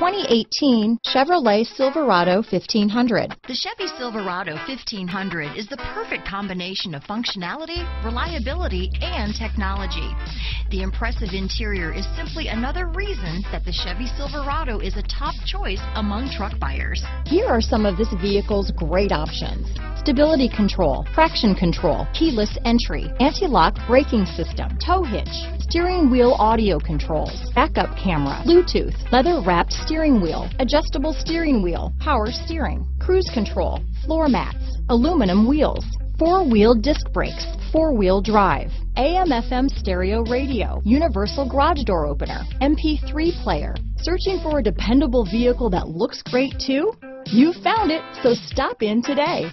2018 Chevrolet Silverado 1500. The Chevy Silverado 1500 is the perfect combination of functionality, reliability, and technology. The impressive interior is simply another reason that the Chevy Silverado is a top choice among truck buyers. Here are some of this vehicle's great options: stability control, traction control, keyless entry, anti-lock braking system, tow hitch, steering wheel audio controls, backup camera, Bluetooth, leather-wrapped steering wheel, adjustable steering wheel, power steering, cruise control, floor mats, aluminum wheels, four-wheel disc brakes, four-wheel drive, AM/FM stereo radio, universal garage door opener, MP3 player. Searching for a dependable vehicle that looks great too? You found it, so stop in today.